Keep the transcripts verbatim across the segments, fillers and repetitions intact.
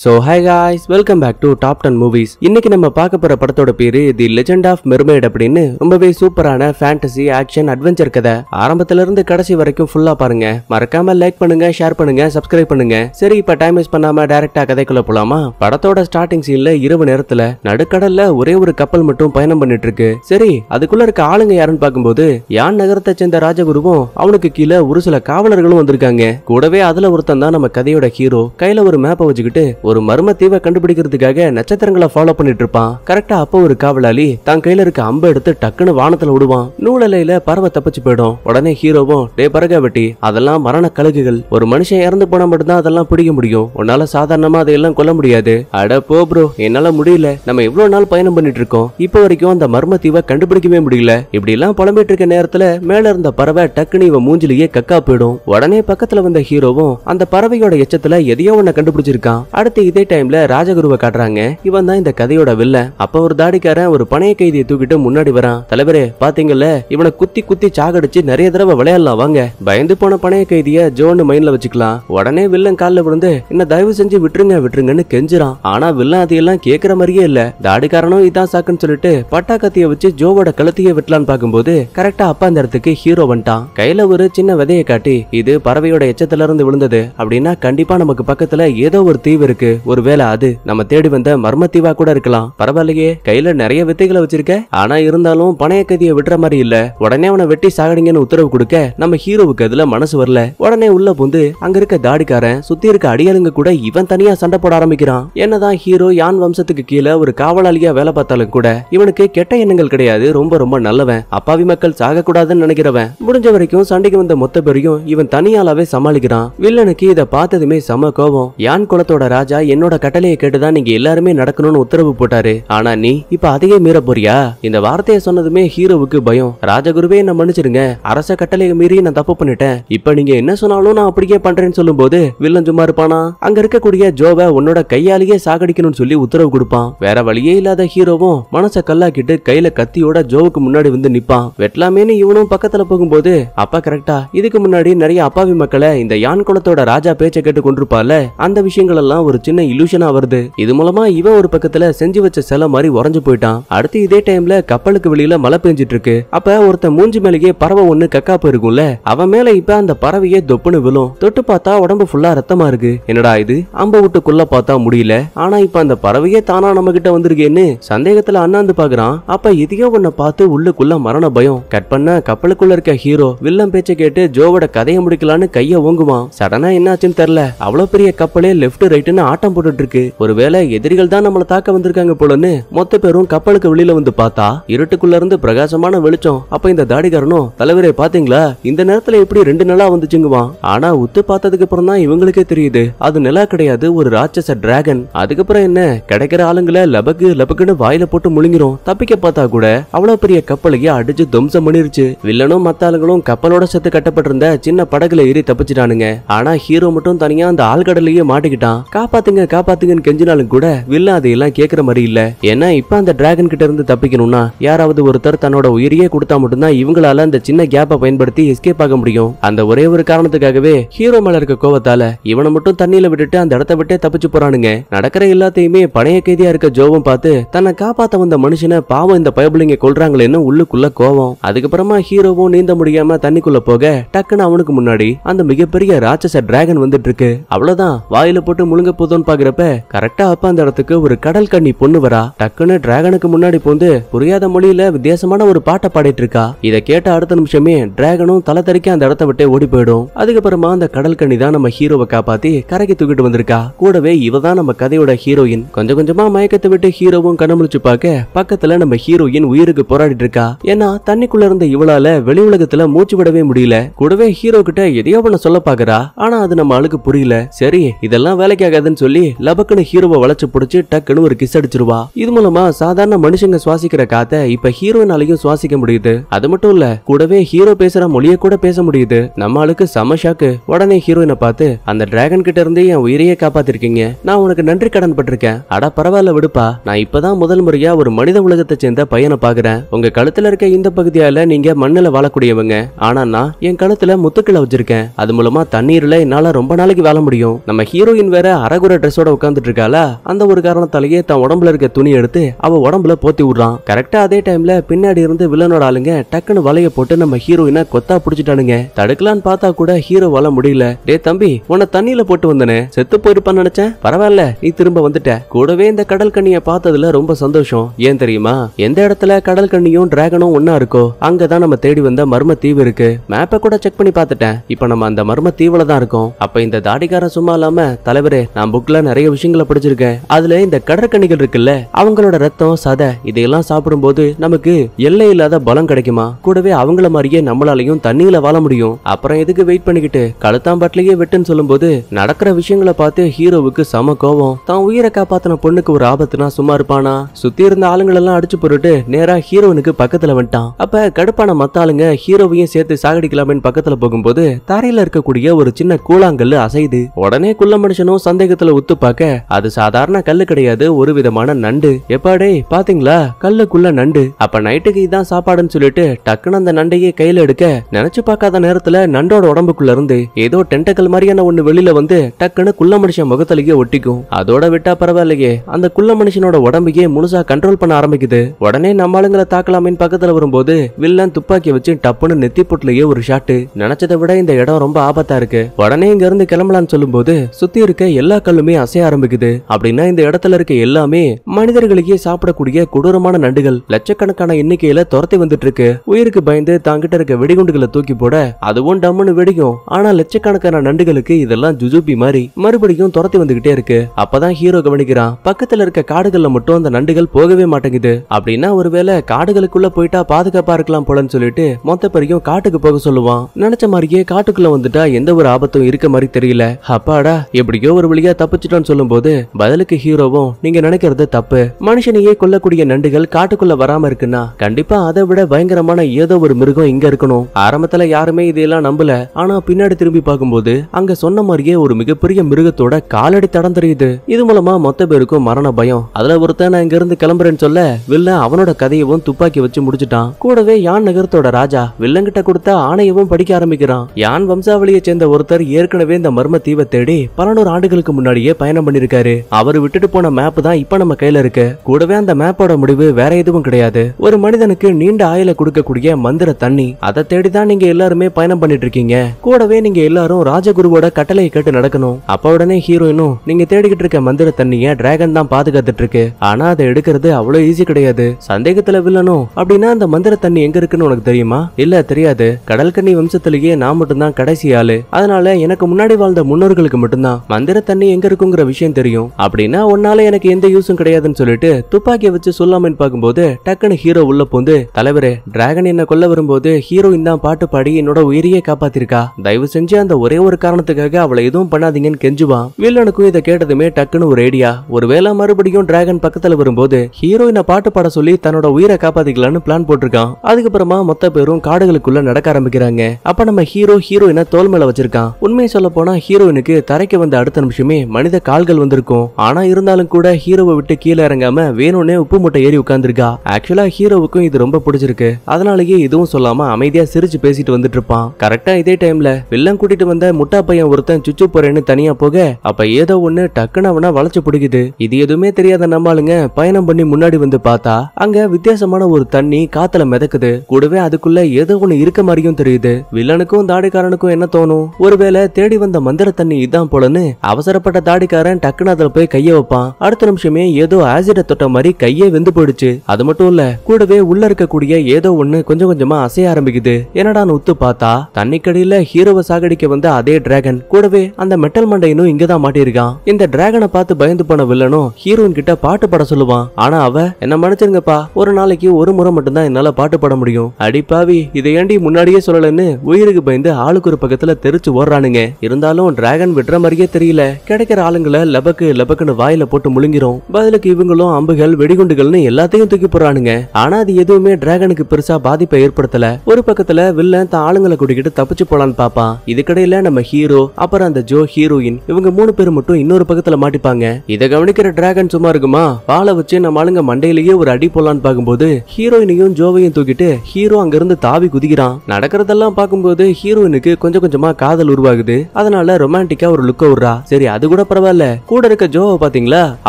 So hi guys, welcome back to Top Ten Movies. இன்னைக்கு நம்ம பார்க்க போற படத்தோட பேரு தி லெஜெண்ட் ஆஃப் மெர்மெய்ட் அப்படின்னு ரொம்பவே சூப்பரான ஃபேண்டசி ஆக்ஷன் அட்வென்ச்சர் கதை. ஆரம்பத்துல இருந்து கடைசி வரைக்கும் ஃபுல்லா பாருங்க. மறக்காம லைக் பண்ணுங்க, ஷேர் பண்ணுங்க, சப்ஸ்கிரைப் பண்ணுங்க. சரி, இப்ப டைம் வேஸ்ட் பண்ணாம டைரக்டா கதைக்குள்ள போலாமா? படத்தோட ஸ்டார்டிங் சீன்ல இரவு நேரத்துல நடுக்கடல்ல ஒரே ஒரு கப்பல் மட்டும் பயணம் பண்ணிட்டு இருக்கு. சரி, அதுக்குள்ள இருக்க ஆளுங்க யாருன்னு பாக்கும்போது யான் நகரத்தை சேர்ந்த ராஜகுருவும் அவனுக்கு கீழே ஒரு சில காவலர்களும் வந்திருக்காங்க. கூடவே அதுல ஒருத்தன் தான் நம்ம கதையோட ஹீரோ. கையில ஒரு மேப்பை வச்சுக்கிட்டு ஒரு மர்ம தீவை கண்டுபிடிக்கிறதுக்காக நட்சத்திரங்களை ஃபாலோ பண்ணிட்டு இருப்பான். கரெக்டா அப்போ ஒரு காவலாளி தான் கையில இருக்க அம்பை எடுத்து டக்குன்னு வானத்துல விடுவான். நூலலையில பறவை தப்பிச்சு போயிடும். உடனே ஹீரோவும், டே பறகா வெட்டி, அதெல்லாம் மரண கழுகுகள், ஒரு மனுஷன் இறந்து போனா மட்டும்தான் அதெல்லாம் பிடிக்க முடியும், உன்னால சாதாரணமா அதையெல்லாம் கொல்ல முடியாது. அட போ ப்ரோ, என்னால முடியல, நம்ம இவ்வளவு நாள் பயணம் பண்ணிட்டு இருக்கோம், இப்ப வரைக்கும் அந்த மர்ம தீவை கண்டுபிடிக்கவே முடியல. இப்படி எல்லாம் புலம்பிட்டு இருக்க நேரத்துல மேல இருந்த பறவை டக்குன்னு இவன் மூஞ்சிலேயே கக்கா போயிடும். உடனே பக்கத்துல வந்த ஹீரோவும் அந்த பறவையோட எச்சத்துல எதையோ ஒன்ன கண்டுபிடிச்சிருக்கான். இதே டைம்ல ராஜகுருவை காட்டுறாங்க. இவன் தான் இந்த கதையோட வில்ல. அப்ப ஒரு தாடிக்காரன் ஒரு பணைய கைதியை தூக்கிட்டு முன்னாடி வரான். தலைவரே, பாத்தீங்கல்ல, இவனை குத்தி குத்தி சாகடிச்சு நிறைய தடவை விளையாடலாம், வாங்க. பயந்து போன பணைய கைதிய ஜோன்னு மைண்ட்ல வச்சுக்கலாம். உடனே வில்லன் காலில் விழுந்து என்ன தயவு செஞ்சு விட்டுருங்க விட்டுருங்கன்னு கெஞ்சுறான். ஆனா வில்லன் அதையெல்லாம் கேக்குற மாதிரியே இல்ல. தாடிக்காரனும் இதான் சாக்குன்னு சொல்லிட்டு பட்டா கத்திய வச்சு ஜோவோட கழுத்தையே வெட்டலான்னு பாக்கும்போது கரெக்டா அப்பா அந்த இடத்துக்கு ஹீரோ வந்துட்டான். கையில ஒரு சின்ன விதையை காட்டி, இது பறவையோட எச்சத்துல இருந்து விழுந்தது அப்படின்னா கண்டிப்பா நமக்கு பக்கத்துல ஏதோ ஒரு தீவு இருக்கு, ஒருவேளை அது நம்ம தேடி வந்த மர்மத்தீவா கூட இருக்கலாம். பரவாயில்லையே, கையில நிறைய வித்தைகளை வச்சிருக்க, ஆனா இருந்தாலும் பணைய கதியை விடுற மாதிரி இல்ல. உடனே அவனை வெட்டி சாகடிங்கன்னு உத்தரவு கொடுக்க நம்ம ஹீரோவுக்கு அதுல மனசு வரல. உடனே உள்ள புந்து அங்க இருக்க தாடிக்காரன் சுத்தி இருக்க அடியாளுங்க கூட இவன் தனியா சண்டை போட ஆரம்பிக்கிறான். என்னதான் ஹீரோ யான் வம்சத்துக்கு கீழே ஒரு காவலாளியா வேலை பார்த்தாலும் கூட இவனுக்கு கெட்ட எண்ணங்கள் கிடையாது. ரொம்ப ரொம்ப நல்லவன். அப்பாவி மக்கள் சாக கூடாதுன்னு நினைக்கிறவன். முடிஞ்ச வரைக்கும் சண்டைக்கு வந்த மொத்த பேரையும் இவன் தனியாலாவே சமாளிக்கிறான். வில்லனுக்கு இதை பார்த்ததுமே செம கோபம். யான் குலத்தோட ராஜா என்னோட கட்டளையை கேட்டுதான் நீங்க எல்லாருமே நடக்கணும்னு உத்தரவு போட்டாரு, ஆனா நீ இப்ப அதையே மீற போறியா? இந்த வார்த்தையை சொன்னதுமே ஹீரோவுக்கு பயம். ராஜகுருவே, நான் மன்னிச்சிருங்க, அரச கட்டளையை மீறி நான் தப்பு பண்ணிட்டேன், இப்ப நீங்க என்ன சொன்னாலும் நான் அப்படியே பண்றேன்னு சொல்லும் போது வில்லன் சும்மா இருப்பானா? அங்க இருக்கக்கூடிய ஜோவை உன்னோட கையாலேயே சாகடிக்கணும்னு சொல்லி உத்தரவு கொடுப்பான். வேற வழியே இல்லாத ஹீரோவும் மனச கல்லாக்கிட்டு கையில கத்தியோட ஜோவுக்கு முன்னாடி வந்து நிப்பான். வெட்டலாமேன்னு இவனும் பக்கத்துல போகும்போது அப்பா கரெக்டா இதுக்கு முன்னாடி நிறைய அப்பாவி மக்களை இந்த யான் குலத்தோட ராஜா பேச்சை கேட்டு கொண்டிருப்பால, அந்த விஷயங்கள் எல்லாம் ஒரு சின்ன இலூஷனா வருது. இது மூலமா இவன் ஒரு பக்கத்துல செஞ்சு வச்ச செல மாதிரி உறைஞ்சு போயிட்டான். அடுத்து இதே டைம்ல கப்பலுக்கு வெளியில மழை பெஞ்சிட்டு இருக்கு. அப்ப ஒருத்த மூஞ்சி மேலேயே பறவை ஒண்ணு கக்கா போயிருக்கும்ல, அவன் மேல இப்ப அந்த பறவையே தொப்புன்னு விழும். தொட்டு பார்த்தா உடம்பு ஃபுல்லா ரத்தமா இருக்கு. என்னடா இது, அம்ப விட்டுக்குள்ள பார்த்தா முடியல, ஆனா இப்ப அந்த பறவையே தானா நம்ம கிட்ட வந்திருக்கேன்னு சந்தேகத்துல அண்ணாந்து பாக்குறான். அப்ப எதையோ ஒன்ன பார்த்து உள்ளுக்குள்ள மரண பயம். கட் பண்ண கப்பலுக்குள்ள இருக்க ஹீரோ வில்லம் பேச்ச கேட்டு ஜோவோட கதையை முடிக்கலான்னு கைய ஓங்குவான். சடனா என்னாச்சுன்னு தெரியல, அவ்வளவு பெரிய கப்பலே லெப்ட் ரைட்னு ஆட்டம் போட்டுட்டு இருக்கு. ஒருவேளை எதிரிகள் தான் நம்மள தாக்க வந்திருக்காங்க போலன்னு மொத்த பேரும் கப்பலுக்கு வெளியில வந்து பார்த்தா இருட்டுக்குள்ள இருந்து பிரகாசமான வெளிச்சம். அப்ப இந்த தாடிகாரனும், தலைவரே பாத்தீங்களா, இந்த நேரத்துல எப்படி ரெண்டு நிலா வந்துச்சுங்குவான். ஆனா உத்து பார்த்ததுக்கு அப்புறம் தான் இவங்களுக்கே தெரியுது அது நிலா கிடையாது, ஒரு ராட்சச டிராகன். அதுக்கப்புறம் என்ன, கிடைக்கிற ஆளுங்களை லபக்கு லபக்குன்னு வாயில போட்டு முழுங்கிரும். தப்பிக்க பார்த்தா கூட அவ்வளவு பெரிய கப்பலையே அடிச்சு தும்சம் பண்ணிருச்சு. வில்லனும் மத்த ஆளுங்களும் கப்பலோட செத்து கட்டப்பட்டிருந்த சின்ன படகுல ஏறி தப்பிச்சிட்டானுங்க. ஆனா ஹீரோ மட்டும் தனியா அந்த ஆழ்கடலையே மாட்டிக்கிட்டான். காப்பாத்துங்க காப்பாத்துங்கன்னு கெஞ்சினாலும் கூட வில்ல அதையெல்லாம் கேக்குற மாதிரி இல்ல. ஏன்னா இப்ப அந்த டிராகன் கிட்ட இருந்து தப்பிக்கணும்னா யாராவது ஒருத்தர் தன்னோட உயிரியே கொடுத்தா மட்டும்தான் இவங்களால அந்த சின்ன கேப்பை பயன்படுத்தி எஸ்கேப் ஆக முடியும். அந்த ஒரே ஒரு காரணத்துக்காகவே ஹீரோ மேல இருக்க கோவத்தால இவனை மட்டும் தண்ணியில விட்டுட்டு அந்த இடத்த விட்டே தப்பிச்சு போறானுங்க. நடக்கிற எல்லாத்தையுமே பணைய கைதியா இருக்க ஜோவும் பார்த்து தன்னை காப்பாத்த வந்த மனுஷனை பாவம் இந்த பயபுள்ளைங்க கொள்றாங்களேன்னு உள்ளுக்குள்ள கோவம். அதுக்கப்புறமா ஹீரோவும் நீந்த முடியாம தண்ணிக்குள்ள போக டக்குன்னு அவனுக்கு முன்னாடி அந்த மிகப்பெரிய ராட்சச டிராகன் வந்துட்டு இருக்கு. அவ்வளவுதான், வாயில போட்டு முழுங்க போதுன்னு பாக்குறப்ப கரெக்டா அப்ப அந்த இடத்துக்கு ஒரு கடல் கண்ணி பொண்ணு வரா. டக்குன்னு டிராகனுக்கு முன்னாடி போந்து புரியாத மொழியில வித்தியாசமான ஒரு பாட்டை பாடிட்டு இருக்கா. இதை கேட்ட அடுத்த நிமிஷமே டிராகனும் தலை தறிக்க அந்த இடத்த விட்டு ஓடி போயிடும். அதுக்கப்புறமா அந்த கடல் கண்ணி தான் நம்ம ஹீரோவை காப்பாத்தி கரைக்கு தூக்கிட்டு வந்திருக்கா. கூடவே இவதான் நம்ம கதையோட ஹீரோயின். கொஞ்சம் கொஞ்சமா மயக்கத்தை விட்டு ஹீரோவும் கண்ணமுழிச்சு பார்க்க பக்கத்துல நம்ம ஹீரோயின் உயிருக்கு போராடிட்டு இருக்கா. ஏன்னா தண்ணிக்குள்ள இருந்த இவளால வெளி உலகத்துல மூச்சு விடவே முடியல. கூடவே ஹீரோ கிட்ட எதையோ பண்ண சொல்ல பாக்குறா, ஆனா அது நம்ம ஆளுக்கு புரியல. சரி, இதெல்லாம் வேலைக்காகாதுன்னு சொல்லி லபக்குன்னு ஹீரோவை வளைச்சு பிடிச்சு டக்குன்னு ஒரு கிஸ் அடிச்சிருவா. இது மூலமா சாதாரண மனுஷங்க சுவாசிக்கிற காத்த இப்ப ஹீரோனாலையும் சுவாசிக்க முடியுது. அது மட்டும் இல்ல, கூடவே ஹீரோ பேசுற மொழியை கூட பேச முடியுது. நம்ம ஆளுக்கு செம ஷாக்கு. உடனே ஹீரோயினை பார்த்து, அந்த டிராகன் கிட்ட இருந்து என் உயிரையே காப்பாத்திருக்கீங்க, நான் உனக்கு நன்றி கடன் பட்டிருக்கேன். அட பரவாயில்ல விடுப்பா, நான் இப்பதான் முதல் முறையா ஒரு மனித உலகத்தை சேர்ந்த பையனை பாக்குறேன். உங்க கழுத்துல இருக்க இந்த பகுதியால நீங்க மண்ணில வாழக்கூடியவங்க, ஆனா நான் என் கழுத்துல முத்துக்களை வச்சிருக்கேன். அது மூலமா தண்ணீர்ல என்னால ரொம்ப நாளைக்கு வாழ முடியும். நம்ம ஹீரோயின் வேற அரகு கூட ட்ரெஸ்ஸோட உட்கார்ந்துட்டு இருக்கால, அந்த ஒரு காரணத்தாலேயே தன் உடம்புல இருக்க துணி எடுத்து அவ உடம்புல போத்தி விடுறான். கரெக்டா அதே டைம்ல பின்னாடி இருந்து வில்லனோட ஆளுங்க டக்குன்னு வலைய போட்டு நம்ம ஹீரோயினை கொத்தா புடிச்சிட்டானுங்க. தடுக்கலான்னு பார்த்தா கூட ஹீரோ வலை முடியல. டே தம்பி, உன்னை தண்ணியில போட்டு வந்தனே, செத்து போயிருப்பான்னு நினைச்சேன், பரவாயில்ல நீ திரும்ப வந்துட்ட. கூடவே இந்த கடல் கண்ணிய பார்த்ததுல ரொம்ப சந்தோஷம். ஏன் தெரியுமா, எந்த இடத்துல கடல் கண்ணியும் டிராகனும் ஒன்னா இருக்கோ அங்கதான் நம்ம தேடி வந்த மர்ம தீவு இருக்கு. மேப்பை கூட செக் பண்ணி பார்த்துட்டேன், இப்ப நம்ம அந்த மர்ம தீவுல தான் இருக்கோம். அப்ப இந்த தாடிக்காரன் சும்மா இல்லாம, தலைவரே நான் புக்ல நிறைய விஷயங்களை படிச்சிருக்கேன், அதுல இந்த கடற்கண்ணிகள் இருக்குல்ல, அவங்களோட ரத்தம் சதை இதையெல்லாம் சாப்பிடும் போது நமக்கு எல்லை இல்லாத பலம் கிடைக்குமா, கூடவே அவங்கள மாதிரியே நம்மளாலையும் தண்ணியில வாழ முடியும், அப்புறம் எதுக்கு வெயிட் பண்ணிக்கிட்டு கழுத்தாம்பட்டிலேயே வெட்டுன்னு சொல்லும் போது நடக்கிற விஷயங்களை பார்த்து ஹீரோவுக்கு சம கோபம். தான் உயிரை காப்பாத்தின பொண்ணுக்கு ஒரு ஆபத்துனா சும்மா இருப்பானா? சுத்தி இருந்த ஆளுங்களை எல்லாம் அடிச்சு போட்டு நேரா ஹீரோனுக்கு பக்கத்துல வந்துட்டான். அப்ப கடுப்பான மத்த ஆளுங்க ஹீரோவையும் சேர்த்து சாகடிக்கலாமேன்னு பக்கத்துல போகும்போது தரையில இருக்கக்கூடிய ஒரு சின்ன கூழாங்கல்லு அசைது. உடனே குள்ள மனுஷனும் சந்தேகத்துல உத்து பார்க்க அது சாதாரண கல்லு கிடையாது, ஒரு விதமான நண்டு. எப்பாடே பாத்தீங்களா கல்லுக்குள்ள நண்டு. அப்ப நைட்டுக்கு இதான் சாப்பாடுன்னு சொல்லிட்டு டக்குன்னு அந்த நண்டையே கையில எடுக்க நினைச்சு பார்க்காத நேரத்துல நண்டோட உடம்புக்குள்ள இருந்து ஏதோ டென்டக்கல் மாதிரியான ஒண்ணு வெளியில வந்து டக்குன்னு குள்ள மனுஷன் முகத்திலேயே ஒட்டிக்கும். அதோட விட்டா பரவாயில்லையே, அந்த குள்ள மனுஷனோட உடம்பையே முழுசா கண்ட்ரோல் பண்ண ஆரம்பிக்குது. உடனே நம்ம ஆளுங்களை தாக்கலாமின்னு பக்கத்துல வரும்போது வில்லன் துப்பாக்கி வச்சு டப்புன்னு நெத்தி போட்டுலயே ஒரு ஷாட்டு. நினைச்சதை விட இந்த இடம் ரொம்ப ஆபத்தா இருக்கு, உடனே இங்க இருந்து கிளம்பலான்னு சொல்லும் போது சுத்தி இருக்க எல்லா கல்லுமே அசைய ஆரம்பிக்குது. அப்படின்னா இந்த இடத்துல இருக்க எல்லாமே மனிதர்களுக்கே சாப்பிடக்கூடிய கொடூரமான நண்டுகள் லட்சக்கணக்கான எண்ணிக்கையில துரத்தி வந்துட்டு இருக்கு. உயிருக்கு பயந்து தாங்கிட்ட இருக்க வெடிகுண்டுகளை தூக்கி போட அதுவும் டம்முன்னு வெடிக்கும். ஆனா லட்சக்கணக்கான நண்டுகளுக்கு இதெல்லாம் ஜுஜுபி மாதிரி மறுபடியும் துரத்தி வந்துகிட்டே இருக்கு. அப்பதான் ஹீரோ கவனிக்கிறான், பக்கத்துல இருக்க காடுகள்ல மட்டும் அந்த நண்டுகள் போகவே மாட்டேங்குது. அப்படின்னா ஒருவேளை காடுகளுக்குள்ள போயிட்டா பாதுகாப்பா இருக்கலாம் போலன்னு சொல்லிட்டு மொத்த பெரியும் காட்டுக்கு போக சொல்லுவான். நினைச்ச மாதிரியே காட்டுக்குள்ள வந்துட்டா எந்த ஒரு ஆபத்தும் இருக்க மாதிரி தெரியல. அப்பாடா எப்படியோ ஒரு வழியா தப்பிச்சிட்டோன்னு சொல்லும் போது பதிலுக்கு ஹீரோவும், நீங்க நினைக்கிறது தப்பு, மனுஷனையே கொல்லக்கூடிய நண்டுகள் காட்டுக்குள்ள வராம இருக்குன்னா கண்டிப்பா அதை விட பயங்கரமான ஏதோ ஒரு மிருகம் இங்க இருக்கணும். ஆரம்பத்துல யாருமே இதெல்லாம் நம்பல, ஆனா பின்னாடி திரும்பி பார்க்கும்போது அங்க சொன்ன மாதிரியே ஒரு மிகப்பெரிய மிருகத்தோட காலடி தடம் தெரியுது. இது மூலமா மொத்த பேருக்கும் மரண பயம். அதுல ஒருத்தன் நான் இங்க இருந்து கிளம்புறேன்னு சொல்ல வில்லன் அவனோட கதையவும் துப்பாக்கி வச்சு முடிச்சுட்டான். கூடவே யான் நகரத்தோட ராஜா வில்லங்கிட்ட கொடுத்த ஆணையவும் படிக்க ஆரம்பிக்கிறான். யான் வம்சாவளியை சேர்ந்த ஒருத்தர் ஏற்கனவே இந்த மர்ம தீவை தேடி பலநூறு ஆண்டுகளுக்கு முன்னாடியே பயணம் பண்ணிருக்காரு. அவர் விட்டுட்டு போன மேப் தான் இப்ப நம்ம கையில இருக்கு. கூடவே அந்த மேப்போட முடிவு வேற எதுவும் கிடையாது, ஒரு மனிதனுக்கு நீண்ட ஆயுளை கொடுக்கக்கூடிய மந்திர தண்ணி. அதை தேடிதான் நீங்க எல்லாருமே பயணம் பண்ணிட்டு இருக்கீங்க. கூடவே நீங்க எல்லாரும் ராஜகுருவோட கட்டளையை கேட்டு நடக்கணும். அப்ப உடனே ஹீரோயினும், நீங்க தேடிக்கிட்டு இருக்க மந்திர தண்ணிய டிராகன் தான் பாதுகாத்துட்டு இருக்கு, ஆனா அதை எடுக்கிறது அவ்வளவு ஈஸி கிடையாது. சந்தேகத்துல வில்லனும், அப்படின்னா அந்த மந்திர தண்ணி எங்க இருக்குன்னு உனக்கு தெரியுமா? இல்ல தெரியாது, கடல்கண்ணி வம்சத்திலேயே நான் மட்டும் தான் கடைசி ஆளு, அதனால எனக்கு முன்னாடி வாழ்ந்த முன்னோர்களுக்கு மட்டும்தான் மந்திர தண்ணி எங்க இருக்குங்கிற விஷயம் தெரியும். அப்படின்னா உன்னால எனக்கு எந்த யூஸும் கிடையாதுன்னு சொல்லிட்டு துப்பாக்கியை வச்சு சொல்லாமன்னு பார்க்கும்போது டக்குன்னு ஹீரோ உள்ள போந்து, தலைவரே டிராகன் என்ன கொல்ல வரும்போது ஹீரோயின் தான் பாட்டு பாடி என்னோட உயிரியை காப்பாத்திருக்கா, தயவு செஞ்சு அந்த ஒரே ஒரு காரணத்துக்காக அவளை எதுவும் பண்ணாதீங்கன்னு கெஞ்சுவான். வில்லனுக்கும் இதை கேட்டதுமே டக்குன்னு ஒரு ஐடியா. ஒருவேளை மறுபடியும் டிராகன் பக்கத்துல வரும்போது ஹீரோயினை பாட்டு பாட சொல்லி தன்னோட உயிரை காப்பாத்திக்கலாம்னு பிளான் போட்டிருக்கான். அதுக்கப்புறமா மொத்த பேரும் காடுகளுக்குள்ள நடக்க ஆரம்பிக்கிறாங்க. அப்ப நம்ம ஹீரோ ஹீரோயினை தோல் மேல வச்சிருக்கான். உண்மையை சொல்ல போனா ஹீரோயினுக்கு தரைக்கு வந்த அடுத்த நிமிஷமே மனித கால்கள் வந்திருக்கும். ஆனா இருந்தாலும் கூட ஹீரோவை விட்டு கீழே இறங்காம வேணும்னே உப்பு மூட்டை ஏறி உட்கார்ந்துருக்கா. ஆக்சுவலா ஹீரோவுக்கும் இது ரொம்ப பிடிச்சிருக்கு, அதனாலயே எதுவும் சொல்லாம அமைதியா சிரிச்சு பேசிட்டு வந்துட்டு இருப்பான். கரெக்டா இதே டைம்ல வில்லன் கூட்டிட்டு வந்த முட்டா பையன் ஒருத்தன் சுச்சு போறேன்னு தனியா போக அப்ப ஏதோ ஒண்ணு டக்குன்னு அவனா வளைச்சு பிடிக்குது. இது எதுவுமே தெரியாத நம்மளுங்க பயணம் பண்ணி முன்னாடி வந்து பார்த்தா அங்க வித்தியாசமான ஒரு தண்ணி காத்துல மிதக்குது. கூடவே அதுக்குள்ள ஏதோ ஒண்ணு இருக்க மாதிரியும் தெரியுது. வில்லனுக்கும் தாடிக்காரனுக்கும் என்ன தோணும், ஒருவேளை தேடி வந்த மந்திர தண்ணி இதான் போலன்னு அவசரப்பட்ட தாடிக்காரன் டக்குன்னு அதுல போய் கைய வைப்பான். அடுத்த நிமிஷமே ஏதோ ஆசிட தொட்ட மாதிரி கையே வெந்து போயிடுச்சு. அது மட்டும் இல்ல, கூடவே உள்ள இருக்கக்கூடிய ஏதோ ஒண்ணு கொஞ்சம் கொஞ்சமா அசைய ஆரம்பிக்குது. என்னடான்னு உத்து பார்த்தா தண்ணிக்கடியில ஹீரோவை சாகடிக்க வந்த அதே டிராகன், கூடவே அந்த மெட்டல் மண்டையனும் இங்கதான் மாட்டிருக்கான். இந்த டிராகனை பார்த்து பயந்து போன வில்லனும் ஹீரோயின் கிட்ட பாட்டு பாட சொல்லுவான். ஆனா அவ, என்ன மன்னிச்சிருங்கப்பா, ஒரு நாளைக்கு ஒரு முறை மட்டும்தான் என்னால பாட்டு பாட முடியும். அடிப்பாவி, இதை ஏண்டி முன்னாடியே சொல்லலன்னு உயிருக்கு பயந்து ஆளுக்கு ஒரு பக்கத்துல தெரிச்சு ஓடுறானுங்க. இருந்தாலும் டிராகன் விடுற மாதிரியே தெரியல. கிடைக்கிற ஆளுங்களை லபக்கு லபக்குன்னு வாயில போட்டு முழுங்கிரும். பதிலுக்கு இவங்களும் அம்புகள் வெடிகுண்டுகள்னு எல்லாத்தையும் தூக்கி போறானுங்க. ஆனா அது எதுவுமே டிராகனுக்கு பெருசா பாதிப்பை ஏற்படுத்தல. ஒரு பக்கத்துல வில்லன் தான் ஆளுங்களை கூட்டிக்கிட்டு தப்பிச்சு போலான்னு பாப்பான். இதுக்கடையில நம்ம ஹீரோ அப்புறம் அந்த ஜோ ஹீரோயின் இவங்க மூணு பேர் மட்டும் இன்னொரு பக்கத்துல மாட்டிப்பாங்க. இதை கவனிக்கிற டிராகன் சும்மா இருக்குமா, வாழை வச்சு நம்ம ஆளுங்க மண்டையிலேயே ஒரு அடி போலான்னு பாக்கும்போது ஹீரோயினையும் ஜோவையும் தூக்கிட்டு ஹீரோ அங்க இருந்து தாவி குதிக்கிறான். நடக்கிறதெல்லாம் பார்க்கும்போது ஹீரோயினுக்கு கொஞ்சம் கொஞ்சமா காதல் உருவாகுது. அதனால ரொமான்டிக்கா ஒரு லுக்க விடுறா. சரி அது கூட பரவாயில்ல. கூட இருக்க ஜோவை பாத்தீங்களா,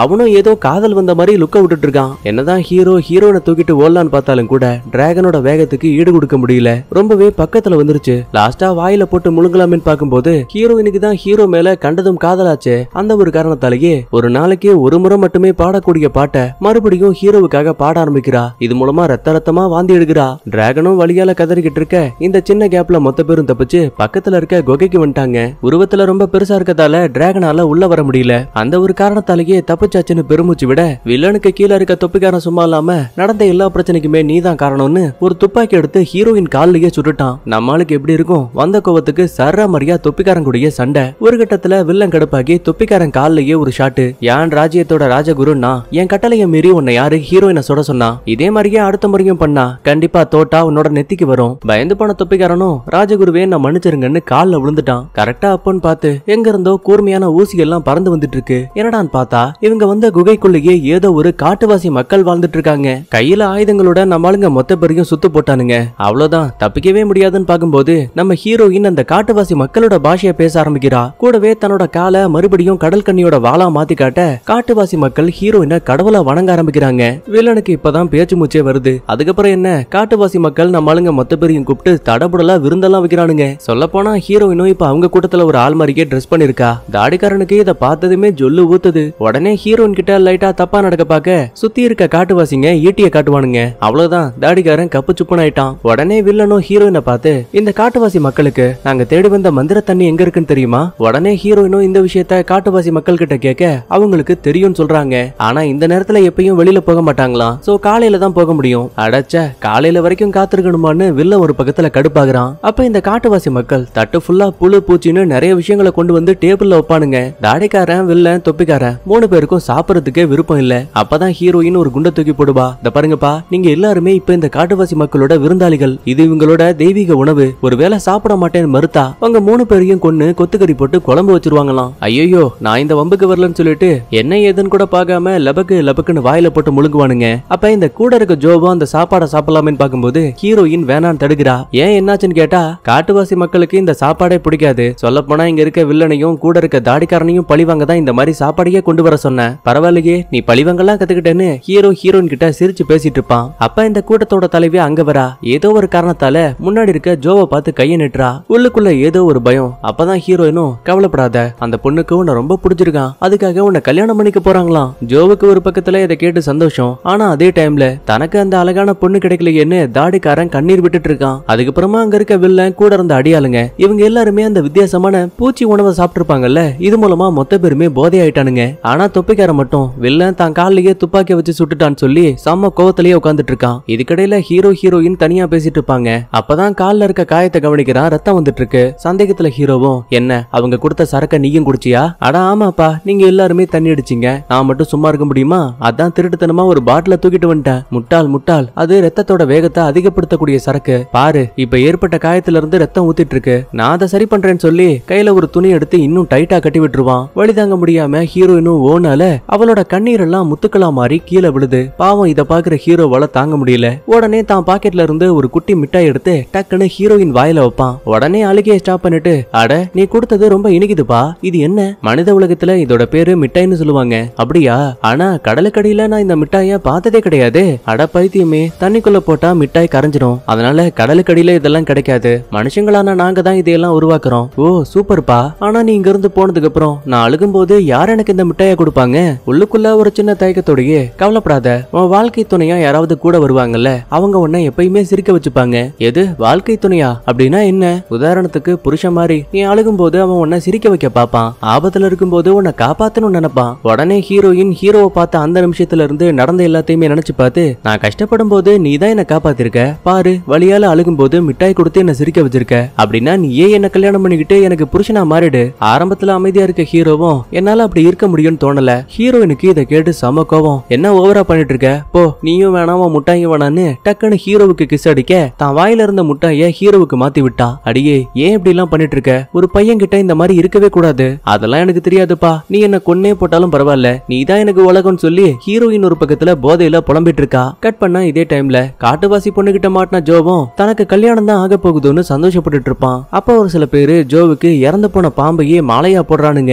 அவனும் ஏதோ காதல் வந்த மாதிரி லுக்க விட்டுட்டு இருக்கான். என்னதான் ஹீரோ ஹீரோனை தூக்கிட்டு ஓடலான்னு பார்த்தாலும் கூட டிராகனோட வேகத்துக்கு ஈடு கொடுக்க முடியல. ரொம்பவே பக்கத்துல வந்துருச்சு. லாஸ்டா வாயில போட்டு முழுங்கலாமே பாக்கும்போது ஹீரோயினுக்கு தான் ஹீரோ மேல கண்டதும் காதலாச்சு. அந்த ஒரு காரணத்தாலேயே ஒரு நாளைக்கு ஒரு முறை மட்டுமே பாடக்கூடிய பாட்டை மறுபடியும் ஹீரோவுக்காக பாட ஆரம்பிக்கிறா. இது மூலமா ரத்த ரத்தமா வாந்தி எடுக்கிறா. டிராகனும் வழியால கதறிக்கிட்டு இருக்க இந்த சின்ன கேப்ல மொத்த பேரும் தப்பிச்சு பக்கத்துல இருக்க குகைக்கு வந்துட்டாங்க. உருவத்துல ரொம்ப பெருசா இருக்கதால டிராகனால உள்ள வர முடியல. அந்த ஒரு காரணத்தாலேயே தப்பிச்சாச்சுன்னு பெருமூச்சு விட, வில்லனுக்கு கீழே இருக்க தொப்பிக்காரன் சும்மா இல்லாம நடந்த எல்லா பிரச்சனைக்குமே நீதான் காரணம்னு ஒரு துப்பாக்கி எடுத்து ஹீரோயின் காலிலேயே சுட்டுட்டான். நம்மளுக்கு எப்படி இருக்கும், வந்த கோவத்துக்கு சர்ற மரியா தொப்பிக்காரன் கூடிய சண்டை. ஒரு கட்டத்துல வில்லன் கடுப்பாக்கி தொப்பிக்காரன் காலிலேயே ஒரு ஷாட்டு. யான் ராஜ்யத்தோட ராஜகுருன்னா என் கட்டளையை மீறி உன்னை யாரு ஹீரோயினை சுட சொன்னா, இதே மாதிரியே அடுத்த முறையும் பண்ணா கண்டிப்பா தோட்டா உன்னோட நெத்திக்கு வரும். பயந்து போன தொப்பிக்காரனும் ராஜகுருவே நான் மன்னிச்சிருங்கன்னு காலில் விழுந்துட்டான். கரெக்டா அப்பன்னு பார்த்து எங்க இருந்தோ கூர்மையான ஊசி எல்லாம் பறந்து வந்துட்டு இருக்கு. என்னடான்னு பார்த்தா இவங்க வந்த குகைக்குள்ளேயே ஏதோ ஒரு காட்டுவாசி மக்கள் வாழ்ந்துட்டு இருக்காங்க. கையில ஆயுதங்களோட நம்மளுங்க மொத்த பெரியும் சுத்து போட்டானுங்க. அவ்வளவுதான், தப்பிக்கவே முடியாதுன்னு பாக்கும்போது நம்ம ஹீரோயின் அந்த காட்டுவாசி மக்களோட பாஷையை பேச ஆரம்பிக்கிறா. கூடவே தன்னோட காலை மறுபடியும் கடல் கண்ணியோட வாளா மாத்தி காட்ட காட்டுவாசி மக்கள் ஹீரோயின கடவுளா வணங்க ஆரம்பிக்கிறாங்க. வில்லனுக்கு இப்பதான் பேச்சு மூச்சே வருது. அதுக்கப்புறம் என்ன, காட்டுவாசி மக்கள் நம்மளுங்க மொத்த பெரியும் கூப்பிட்டு தடபுடலா விருந்தெல்லாம் வைக்கிறானுங்க. சொல்ல போனா ஹீரோயினும் இப்ப அவங்க கூட்டத்துல ஒரு ஆள் மாதிரியே ட்ரெஸ் பண்ணிருக்கா. தாடிக்காரனுக்கு இதை பார்த்ததுமே ஜொல்லு ஊத்துது. உடனே ஹீரோயின் கிட்ட லைட்டா தப்பா நடக்க பார்க்க சுத்தி இருக்க காட்டுவாசிங்க ஈட்டிய காட்டுவானுங்க. அவ்வளவுதான், தாடிக்காரன் கப்பு சுப்பன் ஆயிட்டான். உடனே வில்லனும் ஹீரோயினை பார்த்து இந்த காட்டுவாசி மக்களுக்கு நாங்க தேடி வந்த மந்திர தண்ணி எங்க இருக்குன்னு தெரியுமா? உடனே ஹீரோயினும் இந்த விஷயத்த காட்டுவாசி மக்கள் கிட்ட கேட்க அவங்களுக்கு தெரியும் சொல்றாங்க. ஆனா இந்த நேரத்துல எப்பயும் வெளியில போக மாட்டாங்களாம், சோ காலையில தான் போக முடியும். அடச்ச, காலையில வரைக்கும் காத்திருக்கணுமான்னு வில்ல ஒரு பக்கத்துல கடுப்பாகிறான். அப்ப இந்த காட்டுவாசி மக்கள் தட்டு ஃபுல்லா புழு பூச்சின்னு நிறைய விஷயங்களை கொண்டு வந்து டேபிள்ல வைப்பானுங்க. தாடிக்காரன், வில்லன், தொப்பிக்காரன் மூணு பேருக்கும் சாப்பிடறதுக்கே விருப்பம் இல்ல. அப்பதான் ஹீரோயின் ஒரு குண்டை தூக்கி போடுவா. இத பாருங்கப்பா, நீங்க எல்லாருமே இப்ப இந்த காட்டுவாசி மக்களோட விருந்தாளிகள். இது இவங்களோட தெய்வீக உணவு. ஒருவேளை சாப்பிட மாட்டேன்னு மறுத்தா அவங்க மூணு பேரையும் கொன்னு கொத்துக்கறி போட்டு குழம்பு வச்சிருவாங்களாம். ஐயோ, நான் இந்த வம்புக்கு வரலன்னு சொல்லிட்டு என்ன ஏதுன்னு கூட பாக்காம லபக்கு லபக்குன்னு வாயில போட்டு முழுங்குவானுங்க. அப்ப இந்த கூட இருக்க ஜோவா அந்த சாப்பாடை சாப்பிடலாமேன்னு பாக்கும்போது ஹீரோயின் வேணான்னு தடுக்கிறா. ஏன், என்னாச்சுன்னு கேட்டா காட்டுவாசி மக்களுக்கு இந்த சாப்பாடே பிடிக்காது. சொல்ல போனா இங்க இருக்க வில்லனையும் கூட இருக்க தாடிக்காரனையும் பழிவாங்க தான் இந்த மாதிரி சாப்பாடையே கொண்டு வர சொன்ன. பரவாயில்லையே, நீ பழிவாங்கலாம் கத்துக்கிட்டேன்னு ஹீரோ ஹீரோயின் கிட்ட சிரிச்சு பேசிட்டு இருப்பான். அப்ப இந்த கூட்டத்தோட தலைவி அங்க வரா. ஏதோ ஒரு காரணத்தால முன்னாடி இருக்க ஜோவை பார்த்து கையை நிட்டுறா. உள்ளுக்குள்ள ஏதோ ஒரு பயம். அப்பதான் ஹீரோயினும், கவலைப்படாத, அந்த பொண்ணுக்கு உன்னை ரொம்ப பிடிச்சிருக்கான், அதுக்காக உன்னை கல்யாணம் பண்ணிக்க போறாங்களாம். ஜோவுக்கு ஒரு பக்கத்துல இதை கேட்டு சந்தோஷம். ஆனா அதே டைம்ல தனக்கு அந்த அழகான பொண்ணு கிடைக்கலையேன்னு தாடிக்காரன் கண்ணீர் விட்டுட்டு இருக்கான். அதுக்கப்புறமா அங்க இருக்க வில்லன், கூட இருந்த அடியாளுங்க இவங்க எல்லாருமே அந்த வித்தியாசமான பூச்சி உணவை சாப்பிட்டுருப்பாங்கல்ல, இது மூலமா மொத்த பேருமே போதையாயிட்டானுங்க. ஆனா தொப்பிக்காரன் மட்டும் வில்லன் தான் காலிலேயே துப்பாக்கியை வச்சு சுட்டுட்டான்னு சொல்லி சம கோவத்திலேயே உட்கார்ந்துட்டு இருக்கான். இதுக்கடையில ஹீரோ ஹீரோயின் தனியா பேசிட்டு இருப்பாங்க. அப்பதான் கால்ல இருக்க காயத்தை கவனிக்கிறான். ரத்தம் வந்துட்டு இருக்கு. சந்தேகத்துல ஹீரோவும், என்ன அவங்க கொடுத்த சரக்க நீயும் குடிச்சியா? அட ஆமாப்பா, நீங்க எல்லாருமே தண்ணி அடிச்சீங்க, நான் மட்டும் சும்மா இருக்க முடியுமா? அதான் திருட்டுத்தனமா ஒரு பாட்டில தூக்கிட்டு வந்துட்டேன். முட்டாள் முட்டாள், அது ரத்தத்தோட வேகத்தை அதிகப்படுத்தக்கூடிய சரக்கு. பாரு, இப்ப ஏற்பட்ட காயத்துல இருந்து ரத்தம் ஊத்திட்டு இருக்கு, நான் அதை சரி பண்றேன்னு சொல்லி கையில ஒரு துணி எடுத்து இன்னும் டைட்டா கட்டி விட்டுருவான். வழிதாங்க முடியாம ஹீரோயினும் ஓனால அவளோட கண்ணீர் எல்லாம் முத்துக்களா மாறி கீழே விழுது. பாவம், இத பாக்குற ஹீரோவால தாங்க முடியல. உடனே தான் பாக்கெட்ல இருந்து ஒரு குட்டி மிட்டாய் எடுத்து டக்குன்னு ஹீரோயின் வாயில வைப்பான். உடனே அழுகையை ஸ்டாப் பண்ணிட்டு, அட நீ கொடுத்தது ரொம்ப இனிக்குதுப்பா, இது என்ன? மனித உலகத்துல இதோட பேரு மிட்டாய்னு சொல்லுவாங்க. அப்படியா? ஆனா கடலுக்கடியில நான் இந்த மிட்டாய பார்த்ததே கிடையாது. அட பைத்தியமே, தண்ணிக்குள்ள போட்டா மிட்டாய் கரைஞ்சிடும், அதனால கடலுக்கடியில இதெல்லாம் கிடைக்காது. மனுஷங்களான நாங்க தான் இதையெல்லாம் உருவாக்குறோம். ஓ சூப்பர்ப்பா, ஆனா நீ இங்க இருந்து போனதுக்கு அப்புறம் நான் அழுகும் போது யார் எனக்கு இந்த மிட்டாய கொடுப்பாங்க? உள்ளுக்குள்ள ஒரு சின்ன தயக்கத்தோடையே, கவலைப்படாத, உன் வாழ்க்கை துணையா யாராவது கூட வருவாங்கல்ல, அவங்க உன்னை எப்பயுமே சிரிக்க வச்சுப்பாங்க. எது வாழ்க்கை துணையா? அப்படின்னா என்ன? உதாரணத்துக்கு புருஷன் மாதிரி நீ அழுகும் போது அவன் உன்னை சிரிக்க வைக்க பாப்பான், ஆபத்துல இருக்கும் போது உன்னை காப்பாத்தணும்னு நினைப்பான். உடனே ஹீரோயின் ஹீரோவை பார்த்த அந்த நிமிஷத்துல இருந்து நடந்த எல்லாத்தையுமே நினைச்சு பார்த்து, நான் கஷ்டப்படும் போது நீ தான் என்ன காப்பாத்திருக்க, பாரு வழியால அழுகும் போது மிட்டாய் கொடுத்து என்ன சிரிக்க வச்சிருக்க, அப்படின்னா நீ ஏன் என்ன கல்யாணம் பண்ணிக்கிட்டு எனக்கு புருஷனா மாறிடு. ஆரம்பத்துல அமைதியா இருக்க ஹீரோவும், என்னால அப்படி இருக்க முடியும்னு தோணல. ஹீரோயினுக்கு இதை கேட்டு சம கோவம். என்ன ஓவரா பண்ணிட்டு இருக்க, போ நீயும் வேணாமா முட்டாயும் வேணான்னு டக்குன்னு ஹீரோவுக்கு கிஸ் அடிக்க தான் வாயில இருந்த முட்டாய ஹீரோவுக்கு மாத்தி விட்டா. அடியே, ஏன் இப்படி எல்லாம் பண்ணிட்டு இருக்க, ஒரு பையன் கிட்ட இந்த மாதிரி இருக்கவே கூடாது. அதெல்லாம் எனக்கு தெரியாதுப்பா, நீ என்ன கொன்னே போட்டாலும் பரவாயில்ல, நீ தான் எனக்கு உலகம்னு சொல்லி ஹீரோயின் ஒரு பக்கத்துல போதையில புலம்பிட்டு இருக்கா. கட் பண்ணா இதே டைம்ல காட்டுவாசி பொண்ணு கிட்ட மாட்டின ஜோவும் தனக்கு கல்யாணம் தான் ஆக போகுதுன்னு சந்தோஷப்பட்டு இருப்பான். அப்ப ஒரு சில பேரு ஜோவுக்கு இறந்து போன பாம்பையே மாலையா போடுறானுங்க.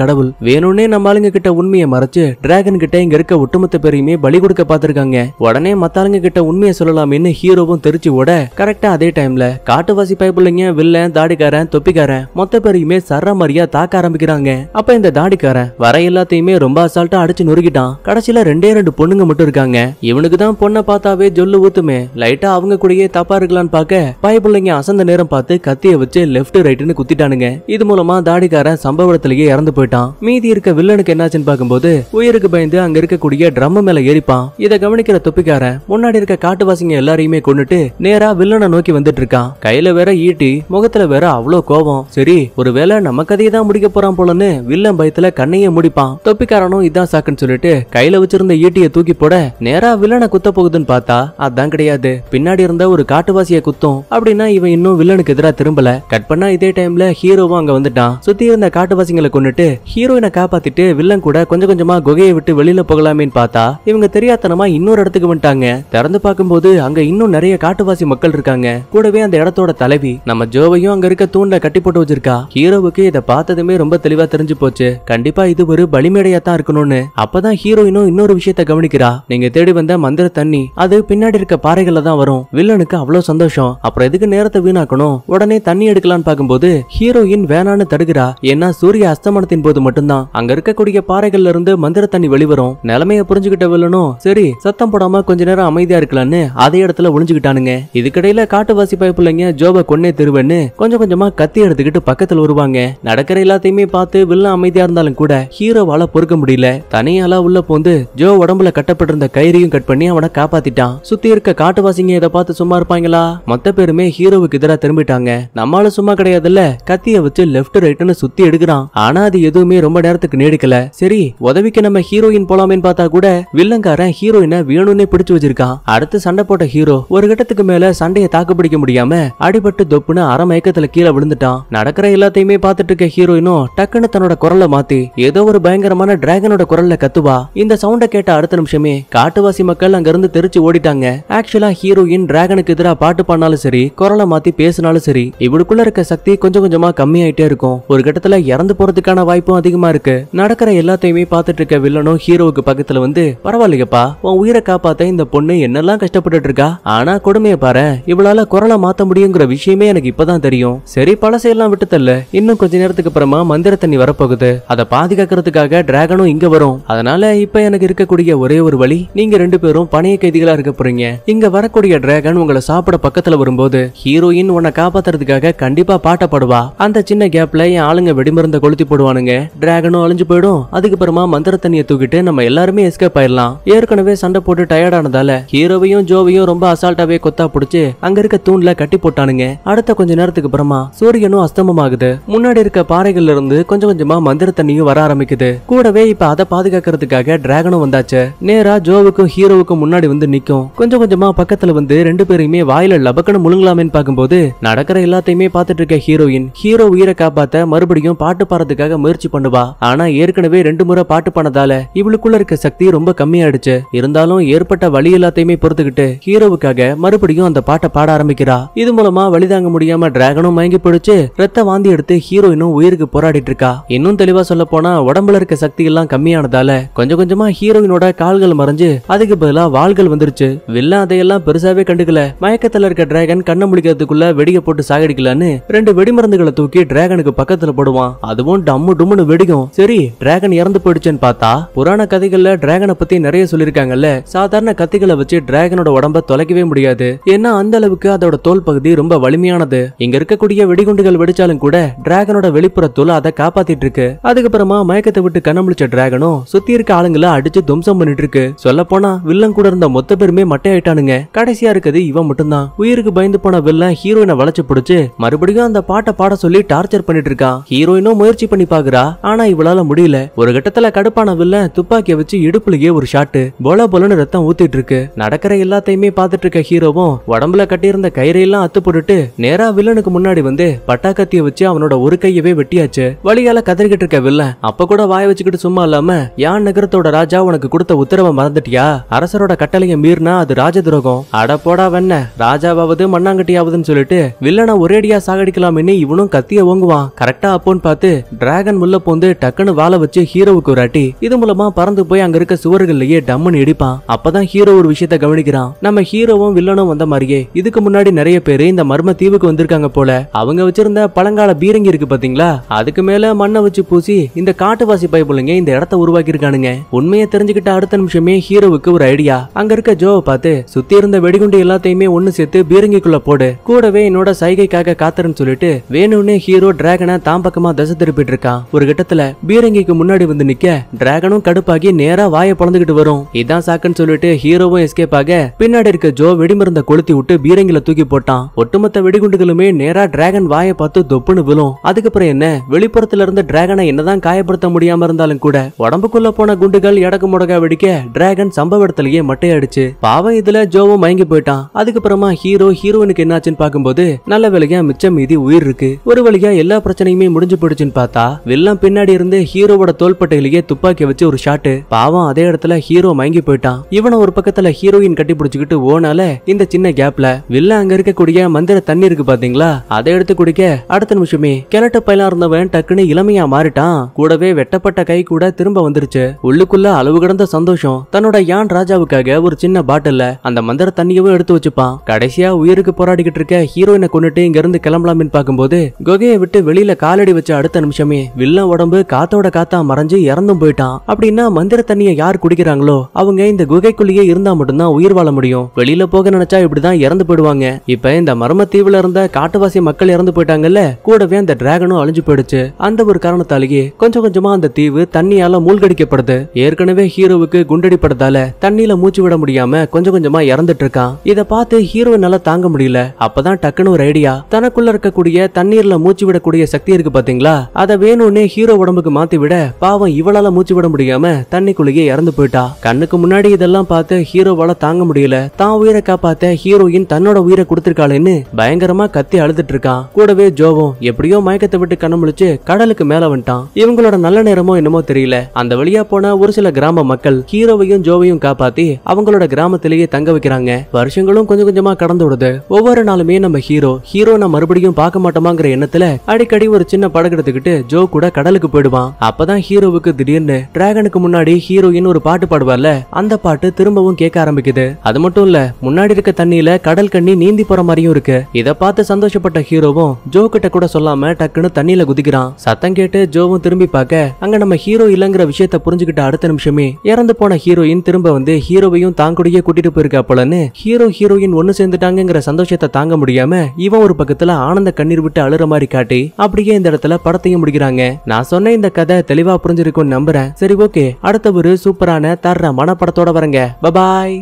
கடவுள். வேணும்னே நம்ம ஆளுங்க கிட்ட உண்மையை மறைச்சு டிராகன் கிட்ட இங்க இருக்க ஒட்டுமொத்த பேரையுமே பலி கொடுக்க பாத்திருக்காங்க. உடனே மத்தாளுங்க கிட்ட உண்மையை சொல்லலாம்னு ஹீரோவும் தெரிச்சு ஓட, கரெக்டா அதே டைம்ல காட்டுவாசி பைப்புள்ளைங்க வில்லன் தாடிக்காரன் தொப்பிக்காரன் மொத்த பேரையுமே சர்ற மாதிரியா தாக்க ஆரம்பிக்கிறாங்க. அப்ப இந்த தாடிக்காரன் வர எல்லாத்தையுமே ரொம்ப அசால்ட்டா அடிச்சு நொறுக்கிட்டான். கடைசியில ரெண்டே ரெண்டு பொண்ணுங்க மட்டும் இருக்காங்க. இவனுக்கு தான் பொண்ணை பார்த்தாவே ஜொல்லு ஊத்துமே. லைட்டா அவங்க கூடயே தப்பா இருக்கலான்னு பாக்க பைப்புள்ளைங்க அசந்த நேரம் பார்த்து கத்திய வச்சு லெப்ட் ரைட்னு குத்திட்டானுங்க. இது மூலமா தாடிக்காரன் சம்பவத்திலேயே இறந்து போயிட்டான். மீதி இருக்க வில்லனுக்கு என்னாச்சுன்னு பாக்கும்போது உயிருக்கு பயந்து அங்க இருக்கக்கூடிய ட்ரம் மேல ஏறிப்பான். இத கவனிக்கிற தொப்பிக்காரன் முன்னாடி இருக்க காட்டுவாசிங்க எல்லாரையுமே கொண்டுட்டு நேரா வில்லனை நோக்கி வந்துட்டு இருக்கான். கையில வேற ஈட்டி, முகத்துல வேற அவ்வளோ கோபம். சரி, ஒருவேளை நம்ம கதையை தான் முடிக்க போறான் போலன்னு வில்லன் பயத்துல கண்ணையே முடிப்பான். தொப்பிக்காரனும் இதான் சாக்குன்னு சொல்லிட்டு கையில வச்சிருந்த ஈட்டியை தூக்கி போட, நேரா வில்லனை குத்த போகுதுன்னு பார்த்தா அதான் கிடையாது, பின்னாடி இருந்த ஒரு காட்டுவாசிய குத்தும். அப்படின்னா இவன் இன்னும் வில்லனுக்கு எதிராக திரும்பல. கட் பண்ணா இதே டைம்ல ஹீரோவும் அங்க வந்துட்டான். சுத்தி இருந்த காட்டுவாசிங்களை கொண்டுட்டு ஹீரோயினை காப்பாத்திட்டு வில்லன் கூட கொஞ்சம் கொஞ்சமா குகையை விட்டு வெளியில போகலாமேன்னு பார்த்தா இவங்க தெரியாதனமா இன்னொரு இடத்துக்கு வந்துட்டாங்க. திறந்து பார்க்கும்போது அங்க இன்னும் நிறைய காட்டுவாசி மக்கள் இருக்காங்க. கூடவே அந்த இடத்தோட தலைவி நம்ம ஜோவையும் அங்க இருக்க தூண்ல கட்டி போட்டு வச்சிருக்கா. ஹீரோவுக்கு இதை பார்த்ததுமே ரொம்ப தெளிவா தெரிஞ்சு போச்சு, கண்டிப்பா இது ஒரு பலிமேடையா தான் இருக்கணும்னு. அப்பதான் ஹீரோயினும் இன்னொரு விஷயத்த கவனிக்கிறா. நீங்க தேடி வந்த மந்திர தண்ணி அது பின்னாடி இருக்க பாறைகள்ல தான் வரும். வில்லனுக்கு அவ்வளவு சந்தோஷம். அப்புறம் எதுக்கு நேரத்தை வீணாக்கணும், உடனே தண்ணி எடுக்கலான்னு பாக்கும்போது ஹீரோயின் வேணான்னு தடுக்கிறா. ஏன்னா சூரிய அஸ்தமனத்தின் போது மட்டும்தான் அங்க இருக்கக்கூடிய பாறைகள்ல இருந்து மந்திர தண்ணி வெளிவரும். நிலைமைய புரிஞ்சுக்கிட்ட வில்லனும் சரி சத்தம் போடாம கொஞ்ச நேரம் அமைதியா இருக்கலான்னு அதே இடத்துல ஒளிஞ்சுக்கிட்டானுங்க. இதுக்கடையில காட்டுவாசி பைப்புள்ளைங்க ஜோப கொன்னே திருவன்னு கொஞ்சம் கொஞ்சமா கத்தி எடுத்துக்கிட்டு பக்கத்துல வருவாங்க. நடக்கிற எல்லாத்தையுமே பார்த்து வில்லன் அமைதியா இருந்தாலும் கூட ஹீரோவால பொறுக்க முடியல. தனியால உள்ள போந்து ஜோ உடம்புல கட்டப்பட்டிருந்த கயிறையும் கட் பண்ணி அவனை காப்பாத்திட்டான். சுத்தி இருக்க காட்டுவாசிங்க இதை பார்த்து சும்மா இருப்பாங்களா? மொத்த பேருமே ஹீரோவுக்கு எதிராக திரும்பிட்டாங்க. நம்மளால சும்மா கிடையாதுல்ல, கத்திய வச்சு லெப்ட் ரைட்னு சுத்தி எடுக்கிறான். ஆனா அது எதுவுமே ரொம்ப நேரத்துக்கு நீடிக்கல. சரி, உதவிக்கு நம்ம ஹீரோயின் போலாமேன்னு பார்த்தா கூட வில்லங்காரன் ஹீரோயினை வேணும்னே பிடிச்சு வச்சிருக்கான். அடுத்து சண்டை போட்ட ஹீரோ ஒரு கட்டத்துக்கு மேல சண்டையை தாக்கு பிடிக்க முடியாம அடிபட்டு தொப்புன்னு அரை மயக்கத்துல கீழே விழுந்துட்டான். நடக்கிற எல்லாத்தையுமே பார்த்துட்டு இருக்க ஹீரோயினும் டக்குன்னு தன்னோட குரலை மாத்தி ஏதோ ஒரு பயங்கரமான டிராகனோட குரல்ல கத்துவா. இந்த சவுண்ட கேட்ட அடுத்த நிமிஷமே காட்டுவாசி மக்கள் அங்க இருந்து தெரிச்சு ஓடிட்டாங்க. ஆக்சுவலா ஹீரோயின் டிராகனுக்கு எதிராக பாட்டு பாடினாலும் சரி குரலை மாத்தி பேசினாலும் சரி இவருக்குள்ள இருக்க சக்தி கொஞ்சம் கொஞ்சமா கம்மியாயிட்டே இருக்கும். ஒரு கட்டத்துல இறந்து போறதுக்கான வாய்ப்பும் அதிகமா இருக்கு. நடக்கிற எல்லாத்தையுமே பார்த்துட்டு இருக்க வில்லனும் ஹீரோவுக்கு பக்கத்துல வந்து, பரவாயில்லையப்பா, உன் உயிரை காப்பாத்த இந்த பொண்ணு என்னெல்லாம் கஷ்டப்பட்டு இருக்கா, ஆனா கொடுமையை பாரு, இவளால குரலை மாத்த முடியுங்கிற விஷயமே எனக்கு இப்பதான் தெரியும். சரி, பழசையெல்லாம் விட்டுத்தல்ல, இன்னும் கொஞ்ச நேரத்துக்கு அப்புறமா மந்திர தண்ணி வரப்போகுது, அதை பாதுகாக்கிறதுக்காக டிராகனும் இங்க வரும். அதனால இப்ப எனக்கு இருக்கக்கூடிய ஒரே ஒரு வழி, நீங்க ரெண்டு பேரும் பணைய கைதிகளா இருக்க போறீங்க. இங்க வரக்கூடிய டிராகன் உங்களை சாப்பிட பக்கத்துல வரும்போது ஹீரோயின் உன்னை காப்பாத்துறதுக்காக கண்டிப்பா பாட்ட பாடுவா. அந்த சின்ன கேப்ல என் ஆளுங்க வெடிமருந்த கொளுத்தி போடுவானுங்க, டிராகனும் அழிஞ்சு போயிடும். அதுக்கப்புறமா மந்திர தண்ணியை தூக்கிட்டு நம்ம எல்லாருமே எஸ்கேப் ஆயிடலாம். ஏற்கனவே சண்டை போட்டு டயர்டானதால ஹீரோவையும் ஜோவையும் ரொம்ப அசால்ட்டாவே கொத்தா பிடிச்சு அங்க இருக்க தூண்ல கட்டி போட்டானுங்க. அடுத்த கொஞ்ச நேரத்துக்கு அப்புறமா சூரியனும் அஸ்தமமாகுது. முன்னாடி இருக்க பாறைகள்ல இருந்து கொஞ்சம் கொஞ்சமா மந்திர தண்ணியும் வர ஆரம்பிக்குது. கூடவே இப்ப அதை பாதுகாக்கிறதுக்காக டிராகனும் வந்தாச்சு. நேரா ஜோவுக்கும் ஹீரோவுக்கும் முன்னாடி வந்து நிக்கும். கொஞ்சம் கொஞ்சமா பக்கத்துல வந்து ரெண்டு பேரையுமே வாயில லபக்கன்னு முழுங்கலாமேன்னு பாக்கும்போது நடக்கிற எல்லாத்தையுமே பார்த்துட்டு இருக்க ஹீரோயின் ஹீரோ உயிரை காப்பாத்த மறுபடியும் பாட்டு பாடுறதுக்காக முயற்சி பண்ணுவா. ஆனா ஏற்கனவே ரெண்டு முறை பாட்டு பண்ணதால இவளுக்குள்ள இருக்க சக்தி ரொம்ப கம்மியாயிடுச்சு. இருந்தாலும் ஏற்பட்ட வலி எல்லாத்தையுமே பொறுத்துக்கிட்டு ஹீரோவுக்காக மறுபடியும் அந்த பாட்டை பாட ஆரம்பிக்கிறா. இது மூலமா வலி தாங்க முடியாம டிராகனும் மயங்கி போயிடுச்சு. ரத்த வாந்தி எடுத்து ஹீரோயினும் உயிருக்கு போராடிட்டு இருக்கா. இன்னும் தெளிவா சொல்ல போனா உடம்புல இருக்க சக்தி எல்லாம் கம்மியானதால கொஞ்சம் கொஞ்சமா ஹீரோயினோட கால்கள் மறைஞ்சு அதுக்கு பதிலா வாள்கள் வந்துருச்சு. வில்ல அதையெல்லாம் பெருசாவே கண்டுக்கல. மயக்கத்துல இருக்க டிராகன் கண்ணை முழிக்கிறதுக்குள்ள வெடிக்க போட்டு சாகடிக்கலான்னு ரெண்டு வெடிமருந்துகளை தூக்கி டிராகனுக்கு பக்கத்துல போடுவான். அதுவும் டம்மு டும்முன்னு வெடிக்கும். சரி, டிராகன் இறந்து போயிடுச்சுன்னு பார்த்தா புராண கதைகள்ல டிராகனை பத்தி நிறைய சொல்லிருக்காங்கல்ல, சாதாரண கத்திகளை வச்சு டிராகனோட உடம்ப தொலைக்கவே முடியாது. ஏன்னா அந்த அளவுக்கு அதோட தோல் பகுதி ரொம்ப வலிமையானது. இங்க இருக்கக்கூடிய வெடிகுண்டுகள் வெடிச்சாலும் கூட டிராகனோட வெளிப்புற தோல் அதை காப்பாத்திட்டு இருக்கு. அதுக்கப்புறமா மயக்கத்தை விட்டு கண்ண முடிச்ச டிராகனும் சுத்தி இருக்க ஆளுங்களை அடிச்சு தும்சம் பண்ணிட்டு இருக்கு. சொல்ல போனா வில்லன் கூட இருந்த மொத்த பேருமே மட்டையாயிட்டானுங்க. கடைசியா இருக்குது இவன் மட்டும்தான். உயிருக்கு பயந்து போன வில்லன் ஹீரோயினை வளைச்சு பிடிச்சு மறுபடியும் அந்த பாட்டை பாட சொல்லி டார்ச்சர் பண்ணிட்டு இருக்கான். ஹீரோயினும் முயற்சி பண்ணி பாக்குறா. ஆகுறா. ஆனா இவளால முடியல. ஒரு கட்டத்துல கடுப்பான வில்ல துப்பாக்கிய வச்சு இடுப்புலயே ஒரு ஷாட்டு. போல போலன்னு ரத்தம் ஊத்திட்டு இருக்கு. நடக்கிற எல்லாத்தையுமே பாத்துட்டு இருக்க ஹீரோவும் உடம்புல கட்டியிருந்த கயிறையெல்லாம் அத்து போட்டுட்டு நேரா வில்லனுக்கு முன்னாடி வந்து பட்டாக்கத்திய வச்சு அவனோட ஒரு கையவே வெட்டியாச்சு. வழியால கதறிக்கிட்டு இருக்க வில்லன் அப்ப கூட வாய வச்சுக்கிட்டு சும்மா இல்லாம, யான் நகரத்தோட ராஜா உனக்கு கொடுத்த உத்தரவை மறந்துட்டியா? அரசரோட கட்டளையை மீறினா அது ராஜ துரோகம். அட போடா வெண்ண, ராஜாவாவது மண்ணாங்கட்டியாவதுன்னு சொல்லிட்டு வில்லனை ஒரேடியா சாகடிக்கலாம்னு இவனும் கத்திய ஓங்குவான். கரெக்டா அப்போன்னு பார்த்து டிராகன் முள்ள போந்து டக்குன்னு வாழ வச்சு ஹீரோவுக்கு ஒரு அட்டி. இது மூலமா பறந்து போய் அங்க இருக்க சுவர்கள்லயே டம்முன்னு இடிப்பான். அப்பதான் ஹீரோ ஒரு விஷயத்த கவனிக்கிறான். நம்ம ஹீரோவும் வில்லனும் வந்த மாதிரியே இதுக்கு முன்னாடி நிறைய பேரு இந்த மர்ம தீவுக்கு வந்திருக்காங்க போல. அவங்க வச்சிருந்த பழங்கால பீரங்கி இருக்கு பாத்தீங்களா, அதுக்கு மேல மண்ணை வச்சு பூசி இந்த காட்டுவாசி பைபிளுங்க இந்த இடத்த உருவாக்கி இருக்கானுங்க. உண்மையை தெரிஞ்சுக்கிட்ட அடுத்த நிமிஷமே ஹீரோவுக்கு ஒரு ஐடியா. அங்க இருக்க ஜோவை பார்த்து சுத்தி இருந்த வெடிகுண்டு எல்லாத்தையுமே ஒண்ணு சேர்த்து பீரங்கிக்குள்ள போடு, கூடவே என்னோட சைகைக்காக காத்துறன்னு சொல்லிட்டு வேணும்னே ஹீரோ டிராகனை தாம் பக்கமா தசை திருப்பிட்டு இருக்கான். ஒரு கட்டத்துல பீரங்கிக்கு முன்னாடி வந்து நிக்க டிராகனும் கடுப்பாகி நேரா வாயை பழந்துகிட்டு வரும். இதான் சாக்குன்னு சொல்லிட்டு ஹீரோவும் எஸ்கேப் ஆக பின்னாடி இருக்க ஜோ வெடிமருந்த கொளுத்தி விட்டு பீரங்கில தூக்கி போட்டான். ஒட்டுமொத்த வெடிகுண்டுகளுமே நேரா டிராகன் வாயை பார்த்து தொப்புன்னு விழும். அதுக்கப்புறம் என்ன, வெளிப்புறத்துல இருந்து டிராகனை என்னதான் காயப்படுத்த முடியாம இருந்தாலும் கூட உடம்புக்குள்ள போன குண்டுகள் எடக்கு முடக்கா வெடிக்க டிராகன் சம்பவ இடத்திலேயே மட்டையாயிடுச்சு. பாவம் இதுல ஜோவும் மயங்கி போயிட்டான். அதுக்கப்புறமா ஹீரோ ஹீரோனுக்கு என்னாச்சுன்னு பாக்கும்போது நல்ல வேலையா மிச்சம் மீதி உயிர் இருக்கு. ஒரு வழியா எல்லா பிரச்சனையுமே முடிஞ்சு போயிடுச்சுன்னு பார்த்தா வில்லன் பின்னாடி இருந்து ஹீரோவோட தோள்பட்டையிலேயே துப்பாக்கி வச்சு ஒரு ஷாட்டு. பாவம் அதே இடத்துல ஹீரோ மயங்கி போயிட்டான். இவன ஒரு பக்கத்துல ஹீரோயின் கட்டி பிடிச்சுக்கிட்டு ஓனால இந்த சின்ன கேப்ல வில்லன் அங்க இருக்கக்கூடிய மந்திர தண்ணி இருக்கு பாத்தீங்களா, அதை எடுத்து குடிக்க அடுத்த நிமிஷமே கிழட்டு பயிலா இருந்தவன் டக்குன்னு இளமையா மாறிட்டான். கூடவே வெட்டப்பட்ட கை கூட திரும்ப வந்துருச்சு. உள்ளுக்குள்ள அளவு கடந்த சந்தோஷம். தன்னோட யான் ராஜாவுக்காக ஒரு சின்ன பாட்டில்ல அந்த மந்திர தண்ணியவும் எடுத்து வச்சுப்பான். கடைசியா உயிருக்கு போராடிக்கிட்டு இருக்க ஹீரோயினை கொண்டுட்டு இங்க இருந்து கிளம்பலாமின்னு பாக்கும்போது குகையை விட்டு வெளியில காலடி வச்ச அடுத்த நிமிஷமே வில்லன் உடம்பு காத்தோட காத்தா மறைஞ்சு இறந்தும் போயிட்டான். அப்படின்னா மந்திர தண்ணியை யார் குடிக்கிறாங்களோ அவங்க இந்த குகைக்குள்ளேயே இருந்தா மட்டும்தான் உயிர் வாழ முடியும். வெளியில போக நினைச்சா இப்படிதான் இறந்து போயிடுவாங்க. இப்ப இந்த மர்ம தீவுல இருந்த காட்டுவாசி மக்கள் இறந்து போயிட்டாங்கல்ல, கூடவே அந்த டிராகனும் அழிஞ்சு போயிடுச்சு. அந்த ஒரு காரணத்தாலேயே கொஞ்சம் கொஞ்சமா அந்த தீவு தண்ணியால மூழ்கடிக்கப்படுது. ஏற்கனவே ஹீரோவுக்கு குண்டடிப்பட்டதால தண்ணியில மூச்சு விட முடியாம கொஞ்சம் கொஞ்சமா இறந்துட்டு இருக்கான். இத பார்த்து ஹீரோனால தாங்க முடியல. அப்பதான் டக்குன்னு ஒரு ஐடியா. தனக்குள்ள இருக்கக்கூடிய தண்ணீர்ல மூச்சு விடக்கூடிய சக்தி இருக்கு பாத்தீங்களா, அத வேணும்னே ஹீரோ உடம்புக்கு மாத்தி விட பாவம் இவளால மூச்சு விட முடியாம தண்ணிக்குள்ளேயே இறந்து போயிட்டா. கண்ணுக்கு முன்னாடி இதெல்லாம் பார்த்து ஹீரோவால தாங்க முடியல. தான் உயிரை காப்பாத்த ஹீரோயின் தன்னோட உயிரை கொடுத்திருக்காளேன்னு பயங்கரமா கத்தி அழுதுட்டு இருக்கான். கூடவே ஜோவும் எப்படியோ மயக்கத்தை விட்டு கண்ண முழிச்சு கடலுக்கு மேல வந்துட்டான். இவங்களோட நல்ல நேரமோ என்னமோ தெரியல, அந்த வழியா போன ஒரு சில கிராம மக்கள் ஹீரோவையும் ஜோவையும் காப்பாத்தி அவங்களோட கிராமத்திலேயே தங்க வைக்கிறாங்க. வருஷங்களும் கொஞ்சம் கொஞ்சமா கடந்து விடுது. ஒவ்வொரு நாளுமே நம்ம ஹீரோ ஹீரோனை மறுபடியும் பார்க்க மாட்டோமாங்கிற எண்ணத்துல அடிக்கடி ஒரு சின்ன படகு எடுத்துக்கிட்டு ஜோ கூட கடலுக்கு போயிடுவான். அப்பதான் ஹீரோவுக்கு திடீர்னு டிராகனுக்கு முன்னாடி ஹீரோயின் ஒரு பாட்டு பாடுவார்ல, அந்த பாட்டு திரும்பவும் கேட்க ஆரம்பிக்குது. அது மட்டும் இல்ல, முன்னாடி இருக்க தண்ணியில கடல் கண்ணி நீந்தி போற மாதிரியும் இருக்கு. இத பார்த்து சந்தோஷப்பட்ட ஹீரோவும் ஜோ கிட்ட கூட சொல்லாம டக்குன்னு தண்ணியில குதிக்கிறான். சத்தம் கேட்டு ஜோவும் திரும்பி பார்க்க அங்க நம்ம ஹீரோ இல்லங்கிற விஷயத்த புரிஞ்சுக்கிட்ட அடுத்த நிமிஷமே இறந்து போன ஹீரோயின் திரும்ப வந்து ஹீரோவையும் தாங்கூடியே கூட்டிட்டு போயிருக்கா போலன்னு ஹீரோ ஹீரோயின் ஒன்னு சேர்ந்துட்டாங்கிற சந்தோஷத்தை தாங்க முடியாம இவன் ஒரு பக்கத்துல ஆனந்த கண்ணீர் விட்டு அழுற மாதிரி காட்டி அப்படியே இந்த இடத்துல படத்தையும் முடிக்கிறாங்க. நான் சொன்ன இந்த கதை தெளிவா புரிஞ்சிருக்கும் நம்புறேன். சரி ஓகே, அடுத்த ஒரு சூப்பரான தர்ற மன படத்தோட வரங்க. பாய்.